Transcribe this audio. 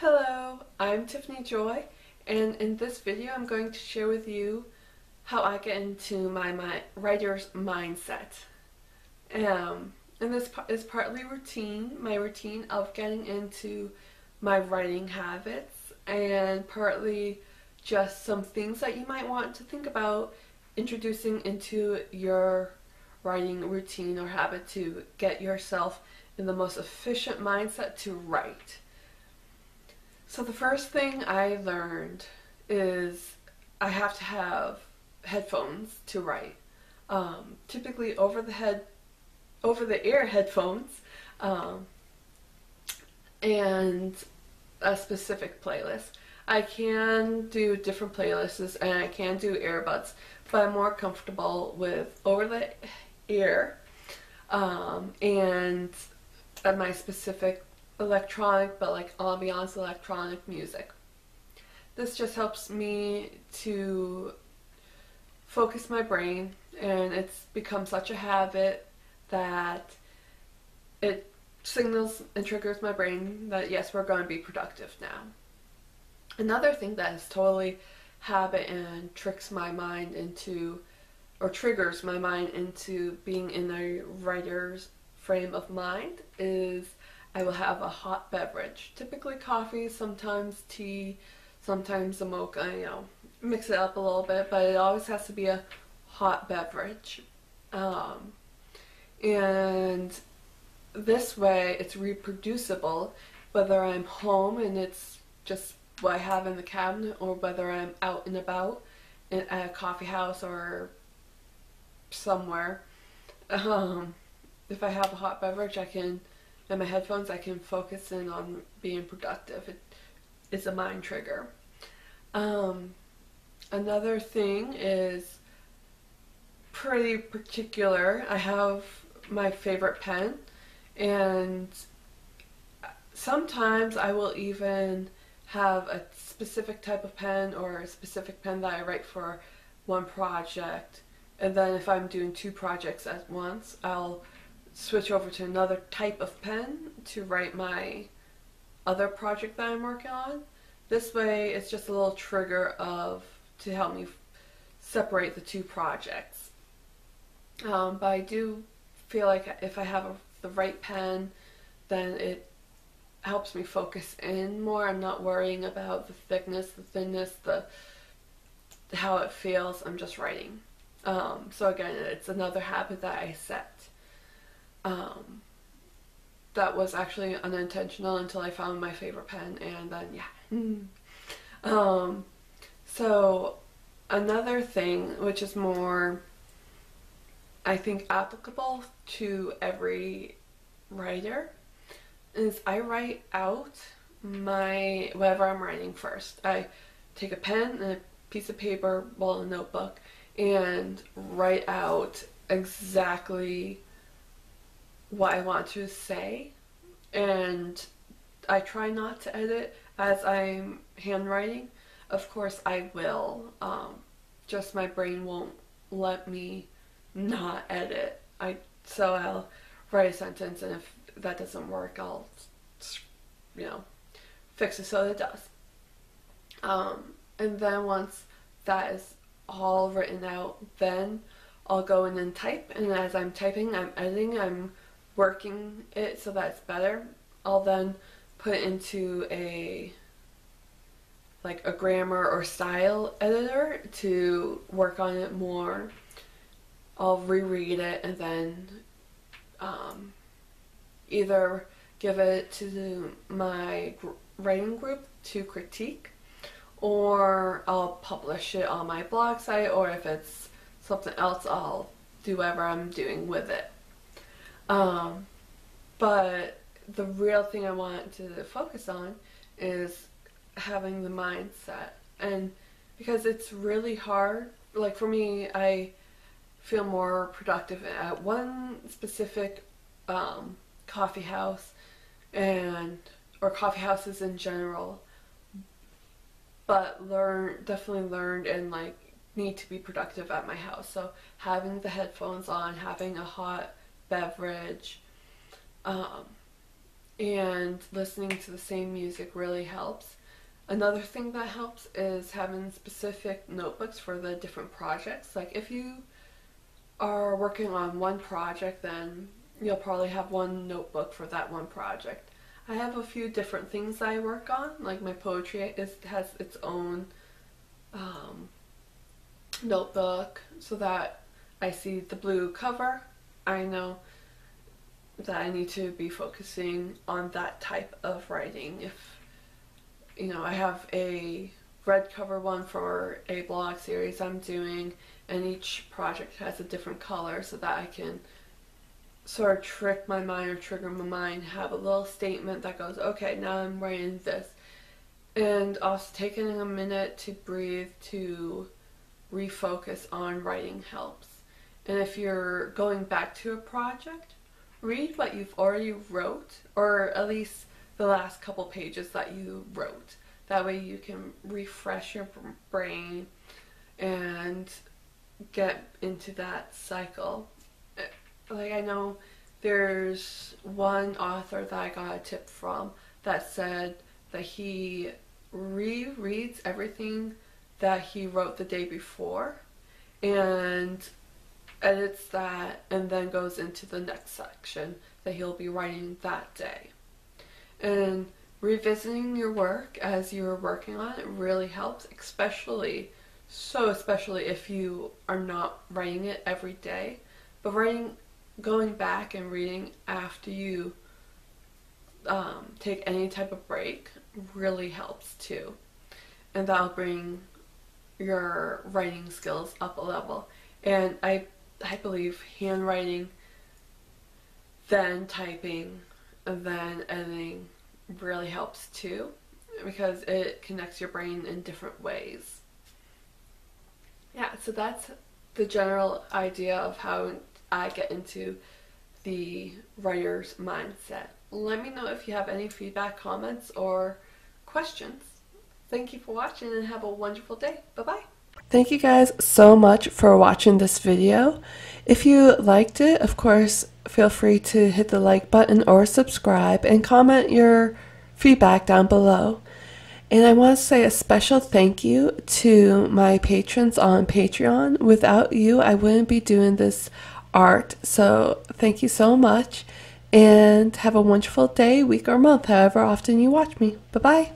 Hello, I'm Tiffany Joy, and in this video I'm going to share with you how I get into my writer's mindset. And this is partly routine, my routine of getting into my writing habits, and partly just some things that you might want to think about introducing into your writing routine or habit to get yourself in the most efficient mindset to write. So the first thing I learned is I have to have headphones to write. Typically over-the-ear headphones, and a specific playlist. I can do different playlists and I can do earbuds, but I'm more comfortable with over-the-ear and my specific electronic, but like ambiance electronic music. This just helps me to focus my brain, and it's become such a habit that it signals and triggers my brain that yes, we're going to be productive now. Another thing that is totally habit and triggers my mind into being in a writer's frame of mind is I will have a hot beverage, typically coffee, sometimes tea, sometimes a mocha, you know, mix it up a little bit, but it always has to be a hot beverage. And this way it's reproducible, whether I'm home and it's just what I have in the cabinet, or whether I'm out and about at a coffee house or somewhere. If I have a hot beverage, and my headphones, I can focus in on being productive. It's a mind trigger. Another thing is pretty particular. I have my favorite pen, and sometimes I will even have a specific type of pen or a specific pen that I write for one project, and then if I'm doing two projects at once, I'll switch over to another type of pen to write my other project that I'm working on. This way it's just a little trigger to help me separate the two projects. But I do feel like if I have the right pen, then it helps me focus in more. I'm not worrying about the thickness, the thinness, the how it feels. I'm just writing. So again, it's another habit that I set. That was actually unintentional until I found my favorite pen, and then yeah. So another thing, which is more, I think, applicable to every writer, is I write out whatever I'm writing first. I take a pen and a piece of paper, well, a notebook, and write out exactly what I want to say, and I try not to edit as I'm handwriting. Of course I will, just my brain won't let me not edit. So I'll write a sentence, and if that doesn't work, I'll, you know, fix it so that it does. And then once that is all written out, then I'll go in and type, and as I'm typing, I'm editing, I'm working it so that it's better. I'll then put into a grammar or style editor to work on it more. I'll reread it and then either give it to my writing group to critique, or I'll publish it on my blog site, or if it's something else, I'll do whatever I'm doing with it. But the real thing I want to focus on is having the mindset, and because it's really hard, like for me, I feel more productive at one specific coffee house, or coffee houses in general, but definitely learned and like need to be productive at my house. So having the headphones on, having a hot beverage, and listening to the same music really helps. Another thing that helps is having specific notebooks for the different projects. Like if you are working on one project, then you'll probably have one notebook for that one project. I have a few different things I work on, like my poetry has its own notebook, so that I see the blue cover, I know that I need to be focusing on that type of writing. If you know, I have a red cover one for a blog series I'm doing, and each project has a different color so that I can sort of trick my mind or trigger my mind, have a little statement that goes, okay, now I'm writing this. And also taking a minute to breathe, to refocus on writing helps. And if you're going back to a project, read what you've already wrote, or at least the last couple pages that you wrote. That way you can refresh your brain and get into that cycle. Like, I know there's one author that I got a tip from that said that he rereads everything that he wrote the day before and edits that, and then goes into the next section that he'll be writing that day. And revisiting your work as you're working on it really helps, especially if you are not writing it every day, but going back and reading after you take any type of break really helps too. And that'll bring your writing skills up a level. And I believe handwriting, then typing, and then editing really helps too, because it connects your brain in different ways. Yeah, so that's the general idea of how I get into the writer's mindset. Let me know if you have any feedback, comments, or questions. Thank you for watching and have a wonderful day. Bye-bye. Thank you guys so much for watching this video. If you liked it, of course, feel free to hit the like button or subscribe, and comment your feedback down below. And I want to say a special thank you to my patrons on Patreon. Without you, I wouldn't be doing this art. So thank you so much, and have a wonderful day, week, or month, however often you watch me. Bye-bye.